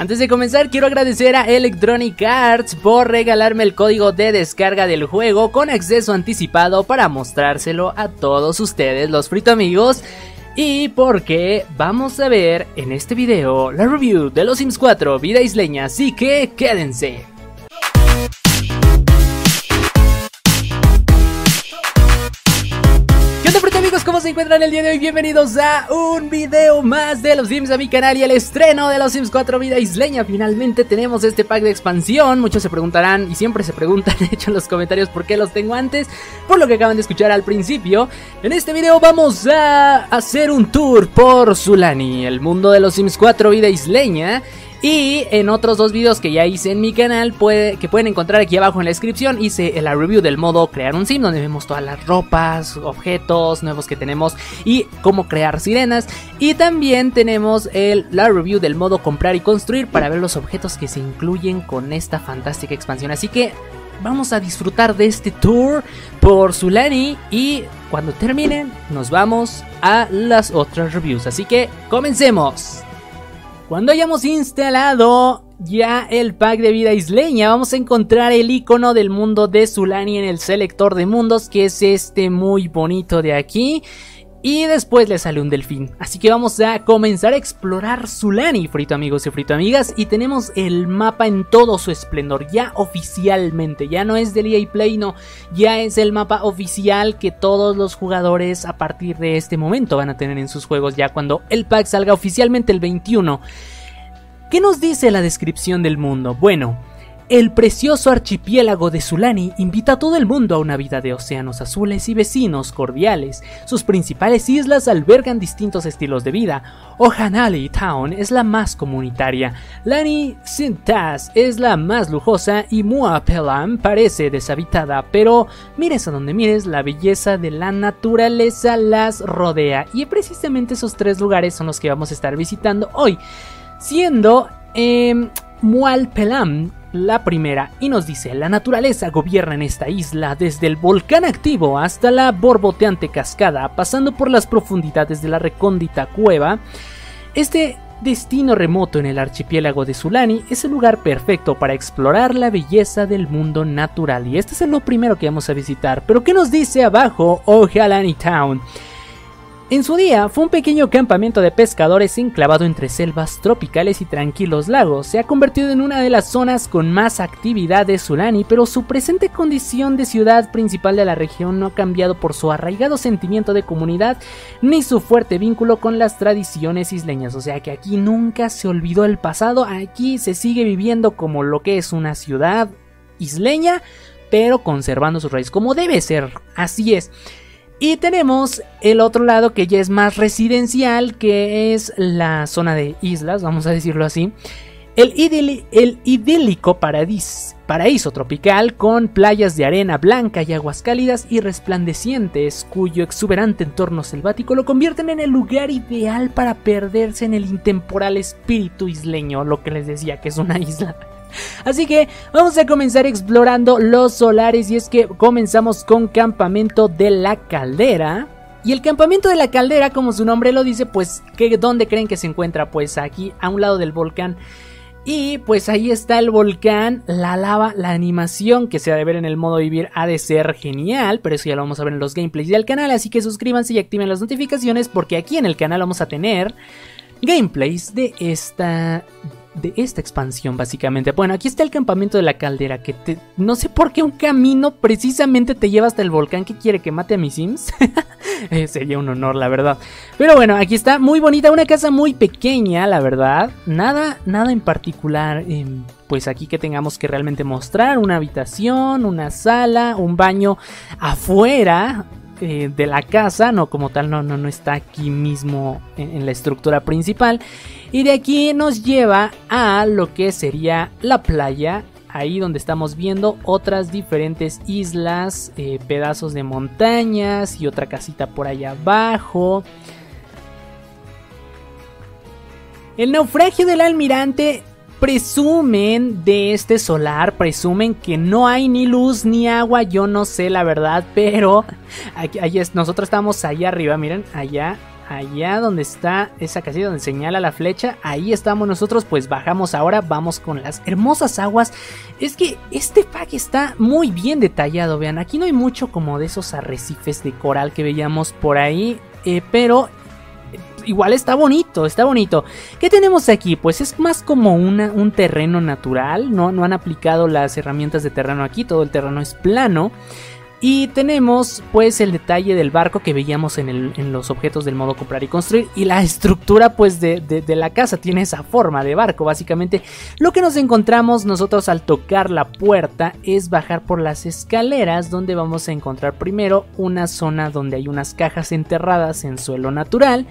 Antes de comenzar, quiero agradecer a Electronic Arts por regalarme el código de descarga del juego con acceso anticipado para mostrárselo a todos ustedes los Frito amigos. Y porque vamos a ver en este video la review de Los Sims 4 Vida Isleña, así que quédense. ¿Cómo se encuentran el día de hoy? Bienvenidos a un video más de Los Sims a mi canal y el estreno de Los Sims 4 Vida Isleña. Finalmente tenemos este pack de expansión. Muchos se preguntarán, y siempre se preguntan de hecho en los comentarios, por qué los tengo antes, por lo que acaban de escuchar al principio. En este video vamos a hacer un tour por Sulani, el mundo de Los Sims 4 Vida Isleña. Y en otros dos videos que ya hice en mi canal, que pueden encontrar aquí abajo en la descripción, hice la review del modo crear un sim, donde vemos todas las ropas, objetos nuevos que tenemos y cómo crear sirenas. Y también tenemos la review del modo comprar y construir para ver los objetos que se incluyen con esta fantástica expansión. Así que vamos a disfrutar de este tour por Sulani y cuando terminen nos vamos a las otras reviews. Así que comencemos. Cuando hayamos instalado ya el pack de Vida Isleña, vamos a encontrar el icono del mundo de Sulani en el selector de mundos, que es este muy bonito de aquí. Y después le sale un delfín. Así que vamos a comenzar a explorar Sulani, Frito amigos y Frito amigas. Y tenemos el mapa en todo su esplendor, ya oficialmente. Ya no es del EA Play, no. Ya es el mapa oficial que todos los jugadores a partir de este momento van a tener en sus juegos, ya cuando el pack salga oficialmente el 21. ¿Qué nos dice la descripción del mundo? Bueno, el precioso archipiélago de Sulani invita a todo el mundo a una vida de océanos azules y vecinos cordiales. Sus principales islas albergan distintos estilos de vida. Ohan'ali Town es la más comunitaria, Lani Saint Taz es la más lujosa y Mua Pel'am parece deshabitada, pero mires a donde mires, la belleza de la naturaleza las rodea. Y precisamente esos tres lugares son los que vamos a estar visitando hoy, siendo Mua Pel'am la primera, y nos dice: la naturaleza gobierna en esta isla, desde el volcán activo hasta la borboteante cascada, pasando por las profundidades de la recóndita cueva. Este destino remoto en el archipiélago de Sulani es el lugar perfecto para explorar la belleza del mundo natural. Y este es lo primero que vamos a visitar. Pero ¿qué nos dice abajo? Ohan'ali Town. En su día fue un pequeño campamento de pescadores enclavado entre selvas tropicales y tranquilos lagos. Se ha convertido en una de las zonas con más actividad de Sulani, pero su presente condición de ciudad principal de la región no ha cambiado por su arraigado sentimiento de comunidad ni su fuerte vínculo con las tradiciones isleñas. O sea que aquí nunca se olvidó el pasado, aquí se sigue viviendo como lo que es una ciudad isleña, pero conservando su raíz, como debe ser, así es. Y tenemos el otro lado que ya es más residencial, que es la zona de islas, vamos a decirlo así. El idílico paraíso tropical con playas de arena blanca y aguas cálidas y resplandecientes, cuyo exuberante entorno selvático lo convierten en el lugar ideal para perderse en el intemporal espíritu isleño, lo que les decía que es una isla. Así que vamos a comenzar explorando los solares, y es que comenzamos con Campamento de la Caldera. Y el Campamento de la Caldera, como su nombre lo dice, pues ¿dónde creen que se encuentra? Pues aquí, a un lado del volcán. Y pues ahí está el volcán, la lava, la animación que se ha de ver en el modo vivir ha de ser genial, pero eso ya lo vamos a ver en los gameplays del canal. Así que suscríbanse y activen las notificaciones, porque aquí en el canal vamos a tener gameplays de esta expansión básicamente. Bueno, aquí está el Campamento de la Caldera, que no sé por qué un camino precisamente te lleva hasta el volcán. ¿Qué quiere? ¿Que mate a mis Sims? Sería un honor, la verdad. Pero bueno, aquí está, muy bonita, una casa muy pequeña, la verdad. Nada en particular, pues aquí que tengamos que realmente mostrar. Una habitación, una sala, un baño afuera de la casa, no como tal, no está aquí mismo en la estructura principal. Y de aquí nos lleva a lo que sería la playa, ahí donde estamos viendo otras diferentes islas, pedazos de montañas y otra casita por allá abajo. El naufragio del almirante. Presumen de este solar, presumen que no hay ni luz ni agua, yo no sé la verdad, pero aquí, nosotros estamos allá arriba, miren, allá allá donde está esa casilla donde señala la flecha, ahí estamos nosotros, pues bajamos ahora, vamos con las hermosas aguas. Es que este pack está muy bien detallado, vean, aquí no hay mucho como de esos arrecifes de coral que veíamos por ahí, pero igual está bonito, está bonito. ¿Qué tenemos aquí? Pues es más como un terreno natural, no han aplicado las herramientas de terreno aquí, todo el terreno es plano. Y tenemos pues el detalle del barco que veíamos en los objetos del modo comprar y construir. Y la estructura pues de la casa tiene esa forma de barco básicamente. Lo que nos encontramos nosotros al tocar la puerta es bajar por las escaleras, donde vamos a encontrar primero una zona donde hay unas cajas enterradas en suelo natural.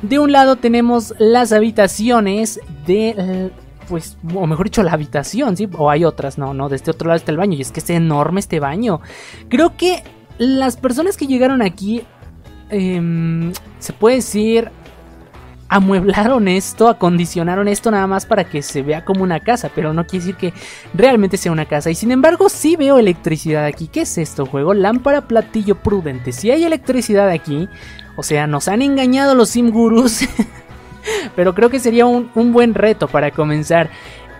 De un lado tenemos las habitaciones de... pues, o mejor dicho, la habitación, ¿sí? O hay otras, no, de este otro lado está el baño. Y es que es enorme este baño. Creo que las personas que llegaron aquí, se puede decir, amueblaron esto, acondicionaron esto nada más para que se vea como una casa, pero no quiere decir que realmente sea una casa. Y sin embargo sí veo electricidad aquí. ¿Qué es esto, juego? Lámpara, platillo prudente. Si hay electricidad aquí, o sea, nos han engañado los simgurus. Pero creo que sería un buen reto para comenzar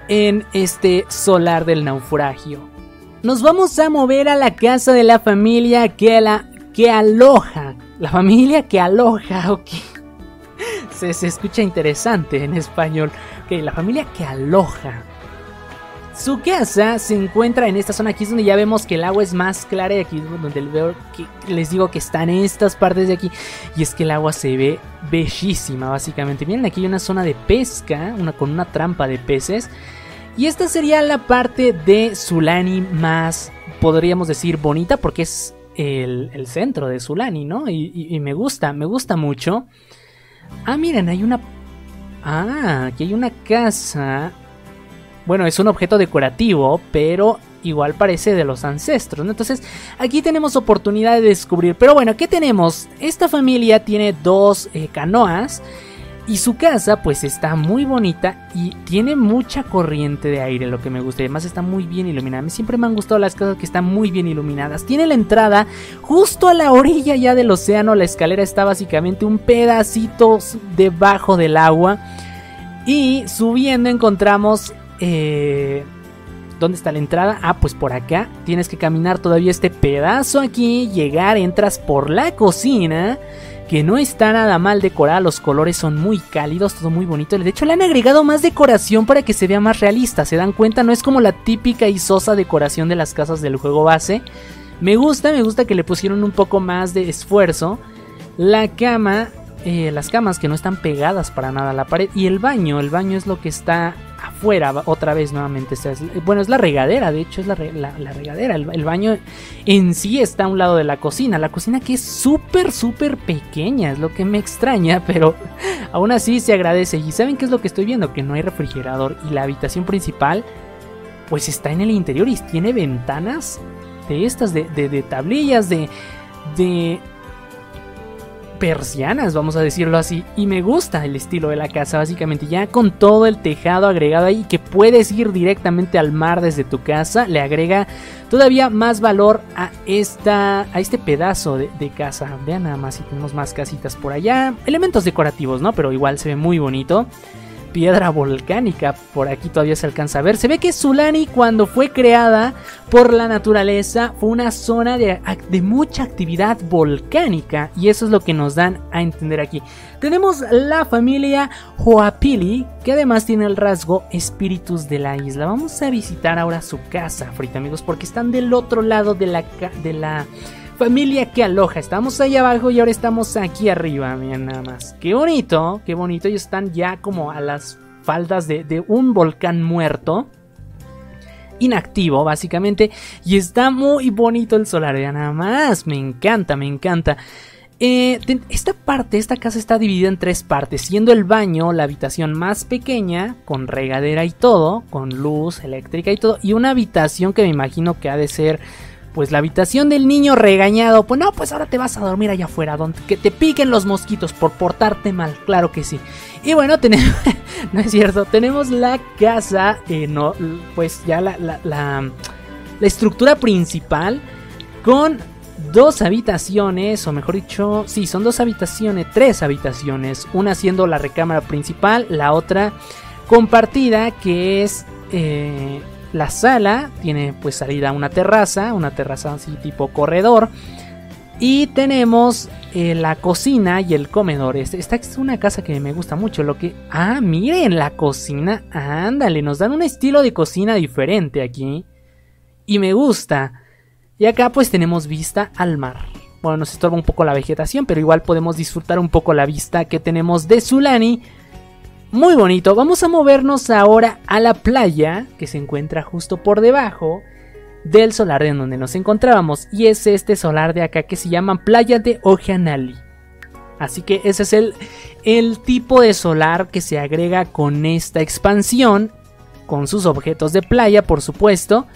en este solar del naufragio. Nos vamos a mover a la casa de la familia que aloja. La familia que aloja, ok. Se escucha interesante en español. Ok, la familia que aloja. Su casa se encuentra en esta zona. Aquí es donde ya vemos que el agua es más clara. Y aquí es donde veo que les digo que están estas partes de aquí. Y es que el agua se ve bellísima básicamente. Miren, aquí hay una zona de pesca, con una trampa de peces. Y esta sería la parte de Sulani más, podríamos decir, bonita. Porque es el centro de Sulani, ¿no? Y me gusta mucho. Ah, miren, hay una... Ah, aquí hay una casa... Bueno, es un objeto decorativo, pero igual parece de los ancestros, ¿no? Entonces, aquí tenemos oportunidad de descubrir. Pero bueno, ¿qué tenemos? Esta familia tiene dos canoas y su casa pues está muy bonita y tiene mucha corriente de aire, lo que me gusta. Además está muy bien iluminada. A mí siempre me han gustado las casas que están muy bien iluminadas. Tiene la entrada justo a la orilla ya del océano. La escalera está básicamente un pedacito debajo del agua. Y subiendo encontramos... ¿dónde está la entrada? Ah, pues por acá. Tienes que caminar todavía este pedazo aquí, llegar, entras por la cocina, que no está nada mal decorada, los colores son muy cálidos, todo muy bonito. De hecho le han agregado más decoración para que se vea más realista, ¿se dan cuenta? No es como la típica y sosa decoración de las casas del juego base. Me gusta que le pusieron un poco más de esfuerzo. La cama, las camas que no están pegadas para nada a la pared. Y el baño es lo que está... afuera, otra vez nuevamente. Bueno, es la regadera, de hecho es la regadera. El baño en sí está a un lado de la cocina. La cocina que es súper pequeña, es lo que me extraña, pero aún así se agradece. ¿Y saben qué es lo que estoy viendo? Que no hay refrigerador. Y la habitación principal pues está en el interior y tiene ventanas de estas, de tablillas, de persianas, vamos a decirlo así. Y me gusta el estilo de la casa básicamente, ya con todo el tejado agregado ahí, que puedes ir directamente al mar desde tu casa. Le agrega todavía más valor a este pedazo de casa. Vean nada más, si tenemos más casitas por allá, elementos decorativos, ¿no? Pero igual se ve muy bonito. Piedra volcánica, por aquí todavía se alcanza a ver. Se ve que Sulani, cuando fue creada por la naturaleza, fue una zona de mucha actividad volcánica, y eso es lo que nos dan a entender aquí. Tenemos la familia Hoapili, que además tiene el rasgo espíritus de la isla. Vamos a visitar ahora su casa, Frito amigos, porque están del otro lado de la familia que aloja. Estamos ahí abajo y ahora estamos aquí arriba. Miren nada más. Qué bonito, qué bonito. Ellos están ya como a las faldas de un volcán muerto. Inactivo, básicamente. Y está muy bonito el solar. Vean nada más. Me encanta, me encanta. Esta casa está dividida en tres partes, siendo el baño la habitación más pequeña, con regadera y todo, con luz eléctrica y todo, y una habitación que me imagino que ha de ser... pues la habitación del niño regañado. Pues no, pues ahora te vas a dormir allá afuera, donde que te piquen los mosquitos por portarte mal. Claro que sí. Y bueno, tenemos... no es cierto. Tenemos la casa. No, pues ya la estructura principal. Con dos habitaciones, o mejor dicho, sí, son dos habitaciones, tres habitaciones, una siendo la recámara principal, la otra compartida, que es la sala, tiene pues salida a una terraza así tipo corredor, y tenemos la cocina y el comedor. Esta es una casa que me gusta mucho, lo que... Ah, miren, la cocina, ándale, nos dan un estilo de cocina diferente aquí, y me gusta. Y acá pues tenemos vista al mar. Bueno, nos estorba un poco la vegetación, pero igual podemos disfrutar un poco la vista que tenemos de Sulani. Muy bonito. Vamos a movernos ahora a la playa, que se encuentra justo por debajo del solar en donde nos encontrábamos. Y es este solar de acá que se llama Playa de Ohan'ali. Así que ese es el tipo de solar que se agrega con esta expansión, con sus objetos de playa, por supuesto.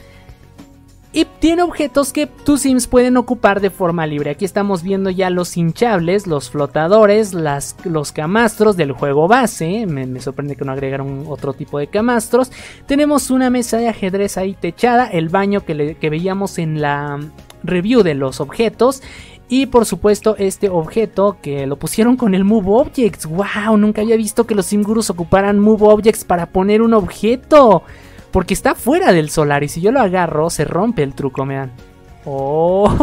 Y tiene objetos que tus Sims pueden ocupar de forma libre. Aquí estamos viendo ya los hinchables, los flotadores, los camastros del juego base. Me sorprende que no agregaron otro tipo de camastros. Tenemos una mesa de ajedrez ahí techada, el baño que veíamos en la review de los objetos. Y por supuesto este objeto que lo pusieron con el Move Objects. ¡Wow! Nunca había visto que los Simgurus ocuparan Move Objects para poner un objeto, porque está fuera del solar y si yo lo agarro se rompe el truco, me dan. ¡Oh!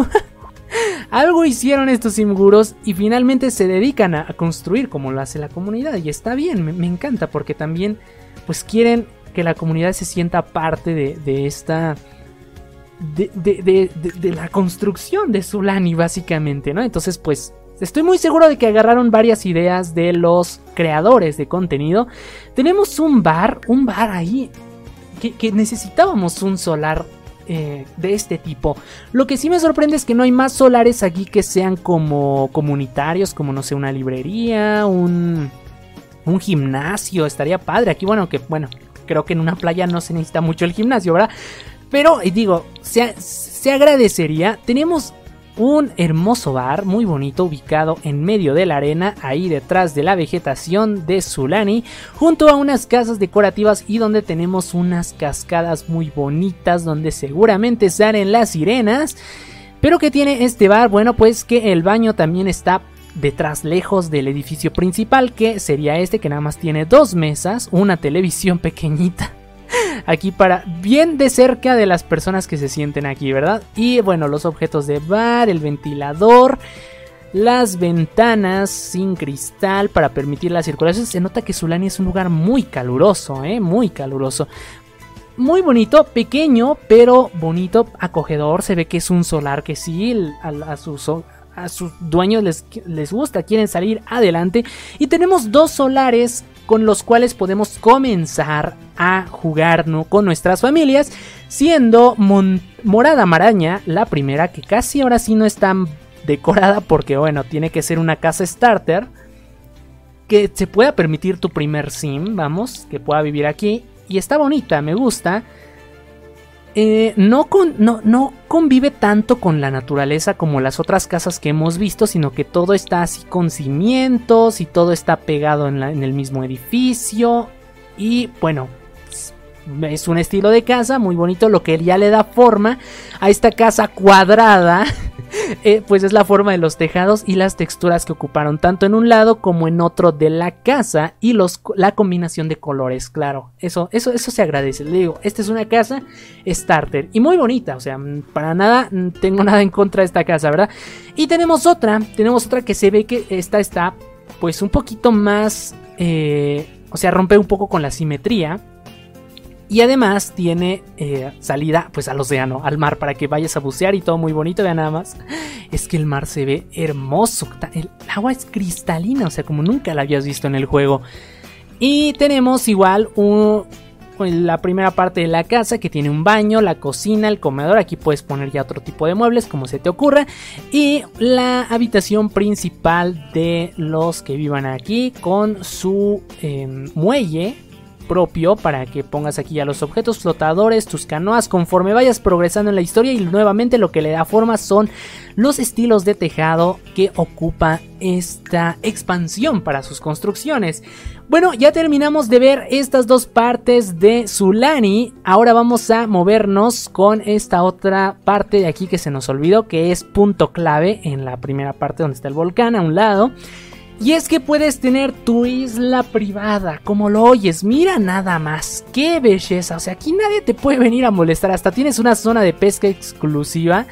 Algo hicieron estos Simgurus y finalmente se dedican a construir como lo hace la comunidad. Y está bien, me encanta porque también pues quieren que la comunidad se sienta parte de esta... de la construcción de Sulani básicamente, ¿no? Entonces pues... estoy muy seguro de que agarraron varias ideas de los creadores de contenido. Tenemos un bar ahí... Que necesitábamos un solar de este tipo. Lo que sí me sorprende es que no hay más solares aquí que sean como comunitarios, como no sé, una librería, un gimnasio, estaría padre. Aquí bueno, creo que en una playa no se necesita mucho el gimnasio, ¿verdad? Pero digo, se agradecería. Tenemos un hermoso bar, muy bonito, ubicado en medio de la arena, ahí detrás de la vegetación de Sulani, junto a unas casas decorativas y donde tenemos unas cascadas muy bonitas, donde seguramente salen las sirenas. Pero ¿qué tiene este bar? Bueno, pues que el baño también está detrás, lejos del edificio principal, que sería este, que nada más tiene dos mesas, una televisión pequeñita aquí para bien de cerca de las personas que se sienten aquí, ¿verdad? Y bueno, los objetos de bar, el ventilador, las ventanas sin cristal para permitir la circulación. Se nota que Sulani es un lugar muy caluroso, muy caluroso. Muy bonito, pequeño, pero bonito, acogedor. Se ve que es un solar que sí, a sus dueños les gusta, quieren salir adelante. Y tenemos dos solares con los cuales podemos comenzar a jugar, ¿no?, con nuestras familias, siendo Morada Maraña la primera, que casi ahora sí no está decorada porque bueno, tiene que ser una casa starter que se pueda permitir tu primer sim, vamos, que pueda vivir aquí, y está bonita, me gusta. No convive tanto con la naturaleza como las otras casas que hemos visto, sino que todo está así con cimientos y todo está pegado en el mismo edificio. Y bueno, es un estilo de casa muy bonito, lo que ya le da forma a esta casa cuadrada. Pues es la forma de los tejados y las texturas que ocuparon tanto en un lado como en otro de la casa, y la combinación de colores, claro, eso se agradece. Le digo, esta es una casa starter y muy bonita, o sea, para nada tengo nada en contra de esta casa, ¿verdad? Y tenemos otra que se ve que esta está pues un poquito más, o sea, rompe un poco con la simetría. Y además tiene salida pues al océano, al mar, para que vayas a bucear y todo muy bonito. Vean nada más, es que el mar se ve hermoso, el agua es cristalina, o sea, como nunca la habías visto en el juego. Y tenemos igual la primera parte de la casa, que tiene un baño, la cocina, el comedor. Aquí puedes poner ya otro tipo de muebles, como se te ocurra. Y la habitación principal de los que vivan aquí, con su muelle propio para que pongas aquí ya los objetos flotadores, tus canoas, conforme vayas progresando en la historia. Y nuevamente lo que le da forma son los estilos de tejado que ocupa esta expansión para sus construcciones. Bueno, ya terminamos de ver estas dos partes de Sulani. Ahora vamos a movernos con esta otra parte de aquí que se nos olvidó, que es punto clave en la primera parte donde está el volcán a un lado. Y es que puedes tener tu isla privada, como lo oyes, mira nada más, qué belleza, o sea, aquí nadie te puede venir a molestar, hasta tienes una zona de pesca exclusiva.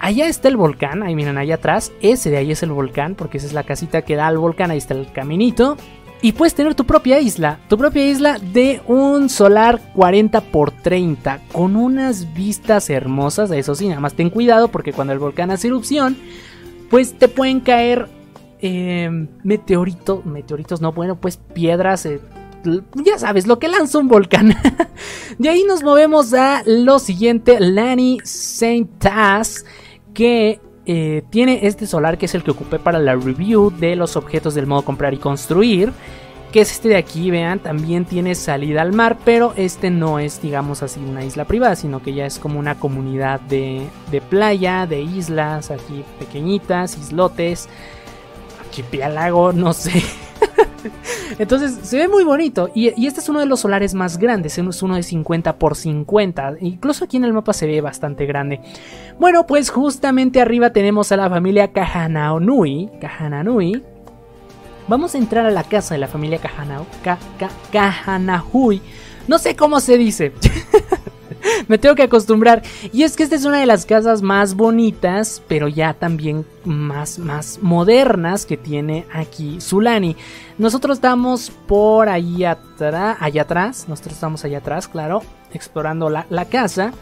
Allá está el volcán, ahí miren, allá atrás, ese de ahí es el volcán, porque esa es la casita que da al volcán, ahí está el caminito. Y puedes tener tu propia isla de un solar 40×30, con unas vistas hermosas. Eso sí, nada más ten cuidado porque cuando el volcán hace erupción, pues te pueden caer meteoritos, piedras, ya sabes, lo que lanza un volcán. De ahí nos movemos a lo siguiente, Lani Saint Taz, que tiene este solar que es el que ocupé para la review de los objetos del modo comprar y construir, que es este de aquí, vean, también tiene salida al mar, pero este no es, digamos así, una isla privada, sino que ya es como una comunidad de playa, de islas, aquí pequeñitas, islotes, archipiélago, no sé. Entonces se ve muy bonito y este es uno de los solares más grandes, es uno de 50×50, incluso aquí en el mapa se ve bastante grande. Bueno, pues justamente arriba tenemos a la familia Kahanuonui. Vamos a entrar a la casa de la familia Kahanuonui, no sé cómo se dice. Me tengo que acostumbrar. Y es que esta es una de las casas más bonitas, pero ya también más modernas que tiene aquí Sulani. Nosotros estamos por ahí atrás, claro, explorando la casa.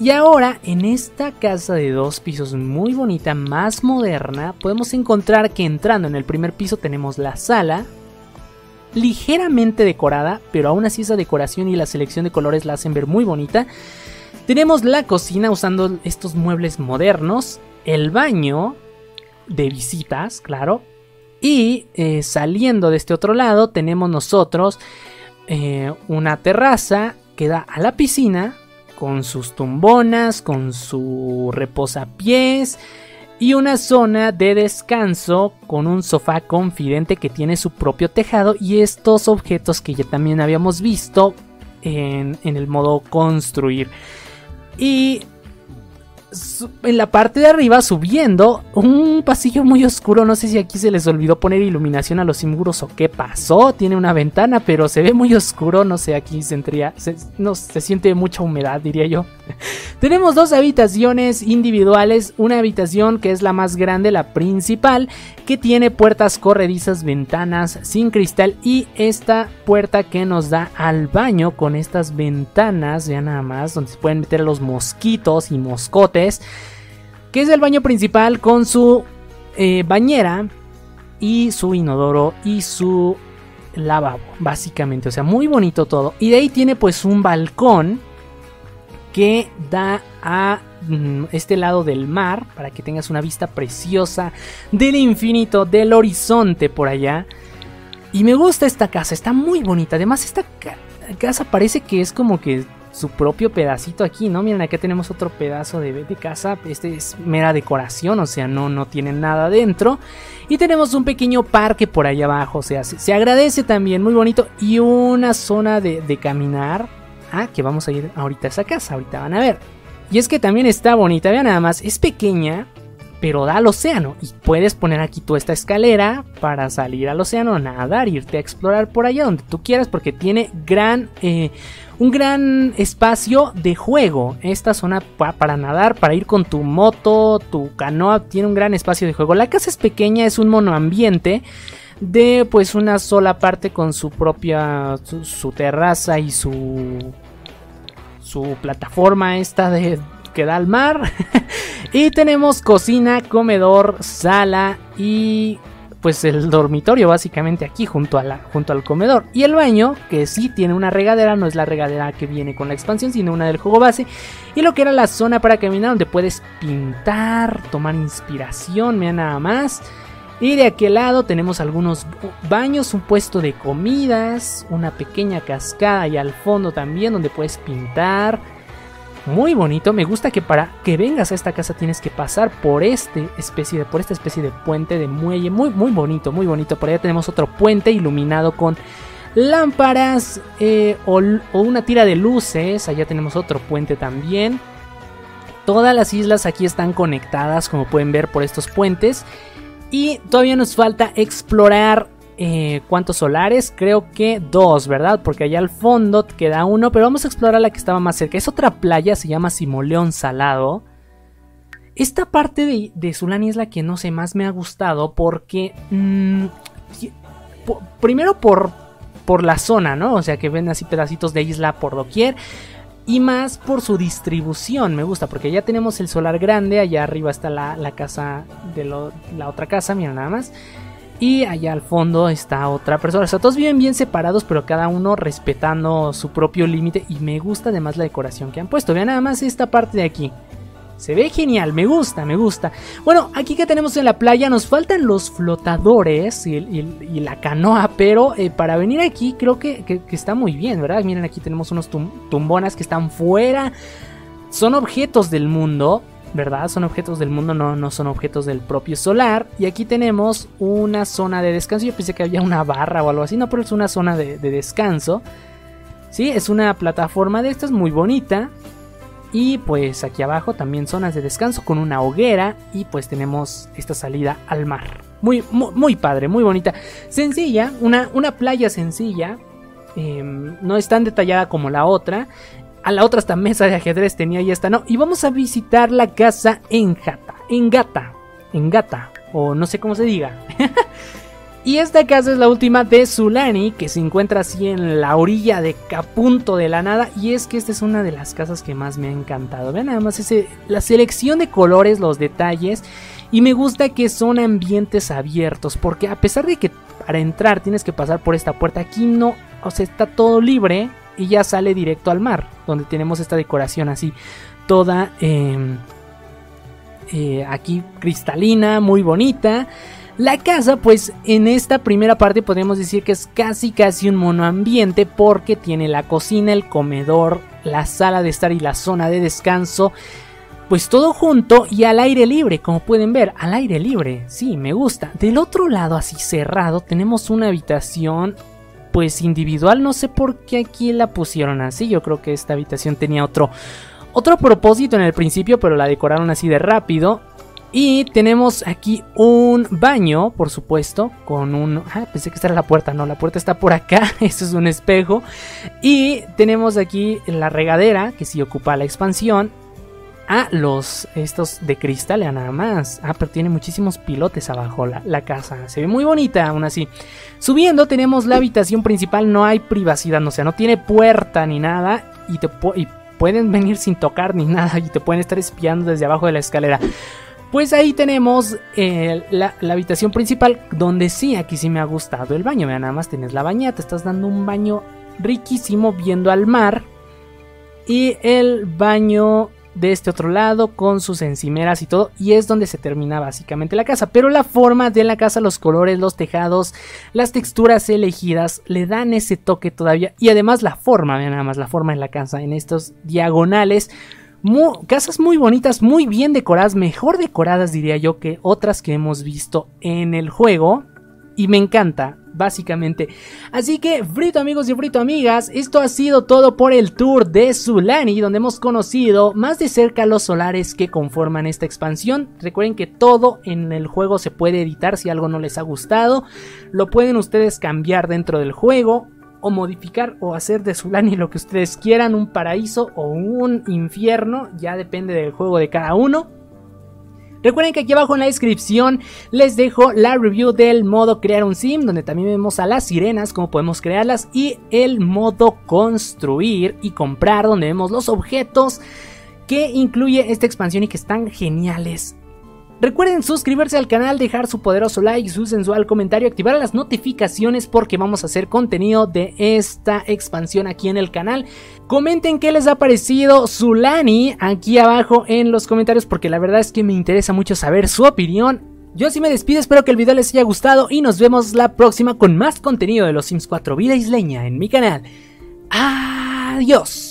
Y ahora en esta casa de 2 pisos muy bonita, más moderna, podemos encontrar que entrando en el primer piso tenemos la sala, ligeramente decorada, pero aún así esa decoración y la selección de colores la hacen ver muy bonita. Tenemos la cocina usando estos muebles modernos, el baño de visitas, claro, y saliendo de este otro lado tenemos nosotros una terraza que da a la piscina con sus tumbonas, con su reposapiés. Y una zona de descanso con un sofá confidente que tiene su propio tejado y estos objetos que ya también habíamos visto en el modo construir. Y en la parte de arriba subiendo un pasillo muy oscuro, no sé si aquí se les olvidó poner iluminación a los simuros o qué pasó. Tiene una ventana pero se ve muy oscuro, no sé, aquí se siente mucha humedad, diría yo. Tenemos 2 habitaciones individuales, una habitación que es la más grande, la principal, que tiene puertas corredizas, ventanas sin cristal y esta puerta que nos da al baño con estas ventanas, vean nada más, donde se pueden meter los mosquitos y moscotes, que es el baño principal con su bañera y su inodoro y su lavabo, básicamente, o sea, muy bonito todo. Y de ahí tiene pues un balcón que da a este lado del mar para que tengas una vista preciosa del infinito, del horizonte por allá. Y me gusta esta casa, está muy bonita. Además esta casa parece que es como que su propio pedacito aquí, ¿no? Miren, acá tenemos otro pedazo de casa. Este es mera decoración, o sea, no tiene nada dentro. Y tenemos un pequeño parque por allá abajo, o sea, se agradece también, muy bonito. Y una zona de caminar. Ah, que vamos a ir ahorita a esa casa, ahorita van a ver. Y es que también está bonita, vean nada más, es pequeña, pero da al océano. Y puedes poner aquí tú esta escalera para salir al océano, nadar, irte a explorar por allá donde tú quieras, porque tiene un gran espacio de juego. Esta zona para nadar, para ir con tu moto, tu canoa, tiene un gran espacio de juego. La casa es pequeña, es un monoambiente de pues una sola parte con su propia, su terraza y su plataforma esta que da al mar. Y tenemos cocina, comedor, sala y pues el dormitorio básicamente aquí junto al comedor. Y el baño, que sí tiene una regadera, no es la regadera que viene con la expansión, sino una del juego base. Y lo que era la zona para caminar donde puedes pintar, tomar inspiración, mira nada más. Y de aquel lado tenemos algunos baños, un puesto de comidas, una pequeña cascada y al fondo también donde puedes pintar. Muy bonito, me gusta que para que vengas a esta casa tienes que pasar por, esta especie de puente, de muelle, muy bonito, muy bonito. Por allá tenemos otro puente iluminado con lámparas o una tira de luces, allá tenemos otro puente también. Todas las islas aquí están conectadas como pueden ver por estos puentes. Y todavía nos falta explorar cuántos solares, creo que 2, ¿verdad? Porque allá al fondo queda 1, pero vamos a explorar la que estaba más cerca. Es otra playa, se llama Simoleón Salado. Esta parte de Sulani es la que no sé más me ha gustado porque... primero por la zona, ¿no? O sea que ven así pedacitos de isla por doquier. Y más por su distribución, me gusta, porque ya tenemos el solar grande, allá arriba está la casa de la otra casa, mira nada más. Y allá al fondo está otra persona, o sea, todos viven bien separados, pero cada uno respetando su propio límite. Y me gusta además la decoración que han puesto, vean nada más esta parte de aquí. Se ve genial, me gusta, me gusta. Bueno, aquí que tenemos en la playa nos faltan los flotadores y la canoa, pero para venir aquí creo que está muy bien, ¿verdad? Miren, aquí tenemos unos tumbonas que están fuera. Son objetos del mundo, ¿verdad? Son objetos del mundo, no son objetos del propio solar. Y aquí tenemos una zona de descanso. Yo pensé que había una barra o algo así, no, pero es una zona de descanso. Sí, es una plataforma de estas muy bonita. Y pues aquí abajo también zonas de descanso con una hoguera y pues tenemos esta salida al mar. Muy padre, muy bonita. Sencilla, una playa sencilla, no es tan detallada como la otra. A la otra hasta mesa de ajedrez tenía y esta no. Y vamos a visitar la casa Engata, o no sé cómo se diga. Y esta casa es la última de Sulani, que se encuentra así en la orilla de Capunto de la nada. Y es que esta es una de las casas que más me ha encantado. Vean nada más la selección de colores, los detalles. Y me gusta que son ambientes abiertos, porque a pesar de que para entrar tienes que pasar por esta puerta, aquí no, o sea, está todo libre y ya sale directo al mar, donde tenemos esta decoración así, toda aquí cristalina, muy bonita. La casa, pues en esta primera parte podríamos decir que es casi un monoambiente porque tiene la cocina, el comedor, la sala de estar y la zona de descanso, pues todo junto y al aire libre, como pueden ver, al aire libre, sí, me gusta. Del otro lado, así cerrado, tenemos una habitación pues individual, no sé por qué aquí la pusieron así, yo creo que esta habitación tenía otro propósito en el principio, pero la decoraron así de rápido. Y tenemos aquí un baño, por supuesto, con un... Ah, pensé que esta era la puerta, no, la puerta está por acá, esto es un espejo. Y tenemos aquí la regadera, que sí ocupa la expansión. Ah, estos de cristal, nada más. Ah, pero tiene muchísimos pilotes abajo la casa, se ve muy bonita aún así. Subiendo tenemos la habitación principal, no hay privacidad, o sea, no tiene puerta ni nada y pueden venir sin tocar ni nada y te pueden estar espiando desde abajo de la escalera. Pues ahí tenemos la habitación principal, donde sí, aquí sí me ha gustado el baño. Vean, nada más tienes la bañera, te estás dando un baño riquísimo viendo al mar. Y el baño de este otro lado con sus encimeras y todo. Y es donde se termina básicamente la casa. Pero la forma de la casa, los colores, los tejados, las texturas elegidas le dan ese toque todavía. Y además la forma, vean nada más la forma en la casa, en estos diagonales. Casas muy bonitas, muy bien decoradas, mejor decoradas diría yo que otras que hemos visto en el juego. Y me encanta, básicamente. Así que, Frito amigos y Frito amigas, esto ha sido todo por el tour de Sulani, donde hemos conocido más de cerca los solares que conforman esta expansión. Recuerden que todo en el juego se puede editar, si algo no les ha gustado, lo pueden ustedes cambiar dentro del juego. O modificar o hacer de Sulani lo que ustedes quieran, un paraíso o un infierno, ya depende del juego de cada uno. Recuerden que aquí abajo en la descripción les dejo la review del modo crear un sim, donde también vemos a las sirenas, cómo podemos crearlas, y el modo construir y comprar, donde vemos los objetos que incluye esta expansión y que están geniales. Recuerden suscribirse al canal, dejar su poderoso like, su sensual comentario, activar las notificaciones porque vamos a hacer contenido de esta expansión aquí en el canal. Comenten qué les ha parecido Sulani aquí abajo en los comentarios porque la verdad es que me interesa mucho saber su opinión. Yo sí me despido, espero que el video les haya gustado y nos vemos la próxima con más contenido de Los Sims 4 Vida Isleña en mi canal. Adiós.